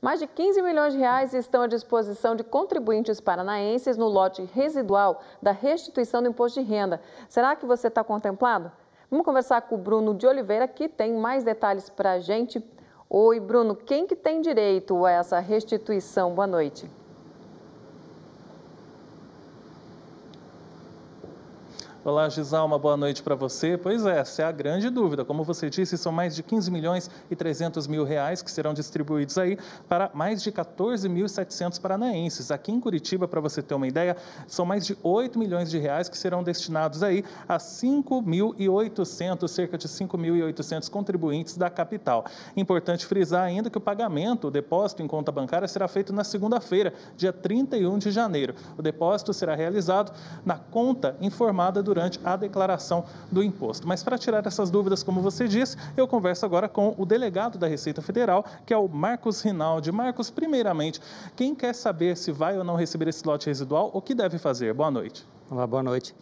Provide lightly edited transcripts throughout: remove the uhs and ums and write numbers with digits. Mais de 15 milhões de reais estão à disposição de contribuintes paranaenses no lote residual da restituição do imposto de renda. Será que você está contemplado? Vamos conversar com o Bruno de Oliveira, que tem mais detalhes para a gente. Oi, Bruno, quem que tem direito a essa restituição? Boa noite. Olá, Gisalma, boa noite para você. Pois é, essa é a grande dúvida. Como você disse, são mais de 15 milhões e 300 mil reais que serão distribuídos aí para mais de 14.700 paranaenses. Aqui em Curitiba, para você ter uma ideia, são mais de 8 milhões de reais que serão destinados aí a 5.800, cerca de 5.800 contribuintes da capital. Importante frisar ainda que o pagamento, o depósito em conta bancária, será feito na segunda-feira, dia 31 de janeiro. O depósito será realizado na conta informada durante a declaração do imposto. Mas para tirar essas dúvidas, como você disse, eu converso agora com o delegado da Receita Federal, que é o Marcos Rinaldi. Marcos, primeiramente, quem quer saber se vai ou não receber esse lote residual, o que deve fazer? Boa noite. Olá, boa noite.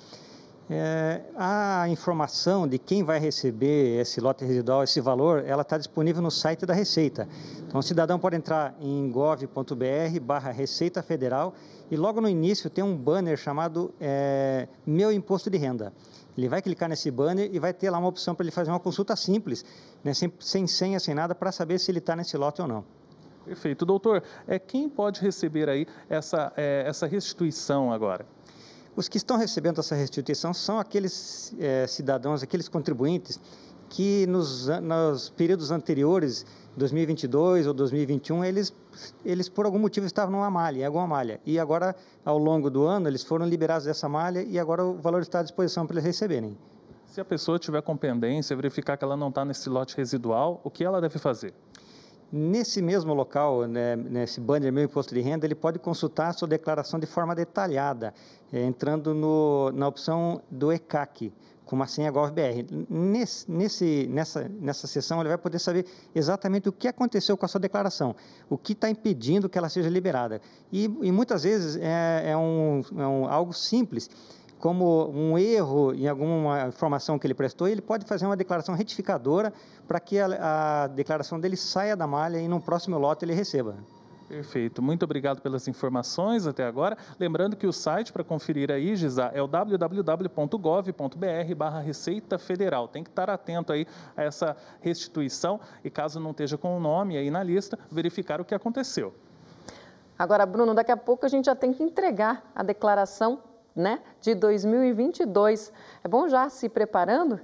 A informação de quem vai receber esse lote residual, esse valor, ela está disponível no site da Receita. Então, o cidadão pode entrar em gov.br/Receita Federal e logo no início tem um banner chamado Meu Imposto de Renda. Ele vai clicar nesse banner e vai ter lá uma opção para ele fazer uma consulta simples, né, sem senha, sem nada, para saber se ele está nesse lote ou não. Perfeito. Doutor, quem pode receber aí essa restituição agora? Os que estão recebendo essa restituição são aqueles cidadãos, aqueles contribuintes que nos períodos anteriores, 2022 ou 2021, eles por algum motivo estavam em alguma malha. E agora, ao longo do ano, eles foram liberados dessa malha e agora o valor está à disposição para eles receberem. Se a pessoa tiver com pendência, verificar que ela não está nesse lote residual, o que ela deve fazer? Nesse mesmo local, né, nesse banner Meu Imposto de Renda, ele pode consultar a sua declaração de forma detalhada, entrando na opção do eCAC, com uma senha gov.br. Nessa seção, ele vai poder saber exatamente o que aconteceu com a sua declaração, o que está impedindo que ela seja liberada. E muitas vezes algo simples, como um erro em alguma informação que ele prestou, ele pode fazer uma declaração retificadora para que a declaração dele saia da malha e no próximo lote ele receba. Perfeito. Muito obrigado pelas informações até agora. Lembrando que o site para conferir aí, Gisá, é o www.gov.br/Receita Federal. Tem que estar atento aí a essa restituição e, caso não esteja com o nome aí na lista, verificar o que aconteceu. Agora, Bruno, daqui a pouco a gente já tem que entregar a declaração, né, de 2022. É bom já se preparando?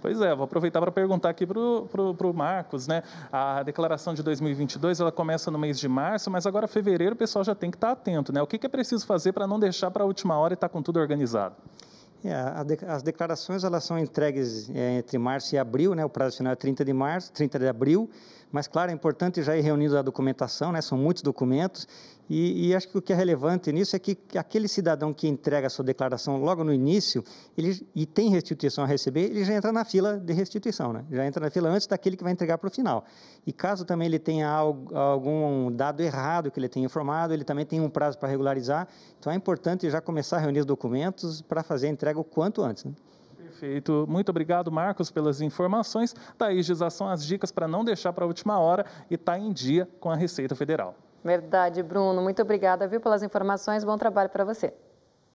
Pois é, vou aproveitar para perguntar aqui para o Marcos, né? A declaração de 2022, ela começa no mês de março, mas agora fevereiro o pessoal já tem que estar atento, né? O que é preciso fazer para não deixar para a última hora e estar com tudo organizado? As declarações, elas são entregues entre março e abril, né? O prazo final é 30 de abril, mas, claro, é importante já ir reunindo a documentação, né? São muitos documentos e acho que o que é relevante nisso é que aquele cidadão que entrega a sua declaração logo no início e tem restituição a receber, ele já entra na fila de restituição, né? Já entra na fila antes daquele que vai entregar para o final. E caso também ele tenha algum dado errado que ele tenha informado, ele também tem um prazo para regularizar, então é importante já começar a reunir os documentos para fazer a entrega o quanto antes, né? Perfeito. Muito obrigado, Marcos, pelas informações. Daí, Gisá, são as dicas para não deixar para a última hora e estar em dia com a Receita Federal. Verdade, Bruno. Muito obrigada, viu, pelas informações. Bom trabalho para você.